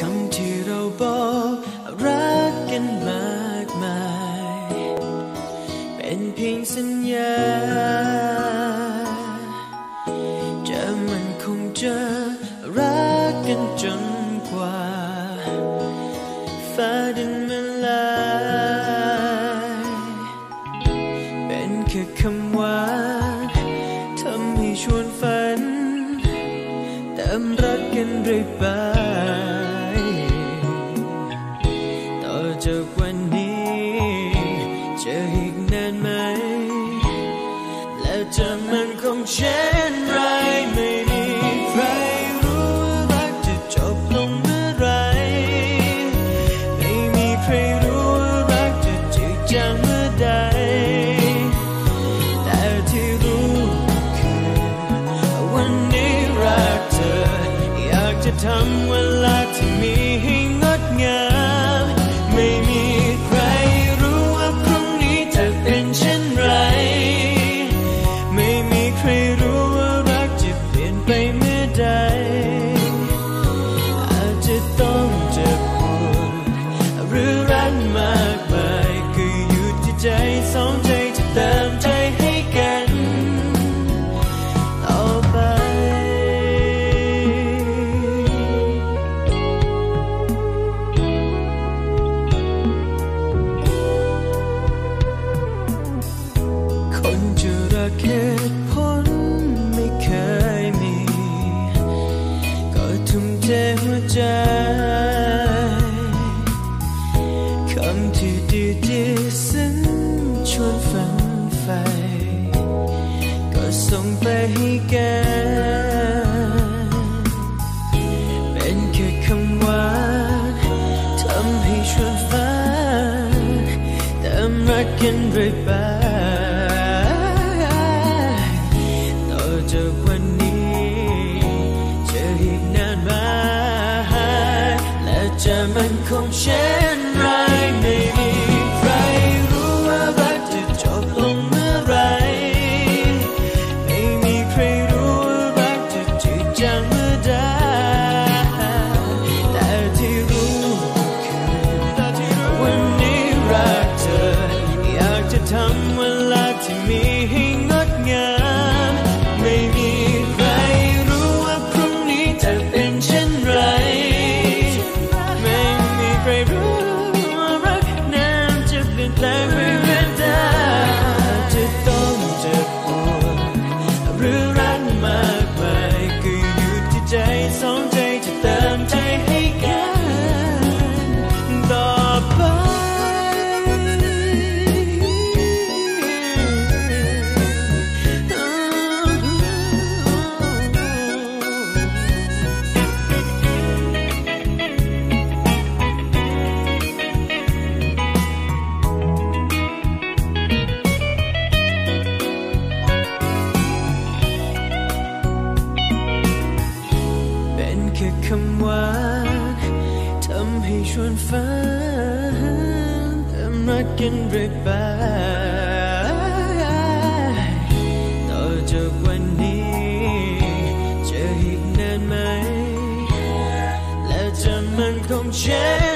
คำที่เราบอกรักกันมากมายเป็นเพียงสัญญาจะมันคงเจอรักกันจนกว่าฟ้าดินมันลายเป็นแค่คำว่าทำให้ชวนฝันเติมรักกันเรื่อยไปต่อจากวันนี้จะอีกนานไหมแล้วจะมันคงเช่นไรไม่มีใครรู้รักจะจบลงเมื่อไรไม่มีใครรู้รักจะจืดจางเมื่อใดแต่ที่รู้คือวันนี้รักเธออยากจะทำเวลาที่มีให้งดงามไม่มีใครรู้ว่าพรุ่งนี้เธอเป็นเช่นไรไม่มีใครรู้ว่ารักจะเปลี่ยนไปเมื่อใดอาจจะต้องเจ็บปวดหรือรักมากมายก็อยู่ที่ใจสองใจจะเติมใจให้กันต่อไปคนจะรักเหตุผลไม่เคยมีก็ทุ่มเทหัวใจคำที่ดีๆซึ้งชวนฝันใฝ่ก็ส่งไปให้กันเป็นแค่คำว่าทำให้ชวนฝันเติมรักกันเรื่อยไปจากวันนี้จะอีกนานไหมและจะมันคงเช่นไรไม่มีใครรู้ว่ารักจะจบลงเมื่อไรไม่มีใครรู้ว่ารักจะจืดจางเมื่อใดแต่ที่รู้คือวันนี้รักเธออยากจะทำเวลาที่มีให้งดงามไม่มีใครรู้ว่าพรุ่งนี้จะเป็นเช่นไรไม่มีใครรู้ว่ารักนั้นจะเปลี่ยนแปลงไปเมื่อใดจะต้องเจ็บปวดหรือรักมากมายก็อยู่ที่ใจสองใจจะเติมใจให้กันต่อไปแค่คำว่าทำให้ชวนฝันเติมรักกันเรื่อยไปต่อจากวันนี้จะอีกนานไหมและจะมันคงเช่น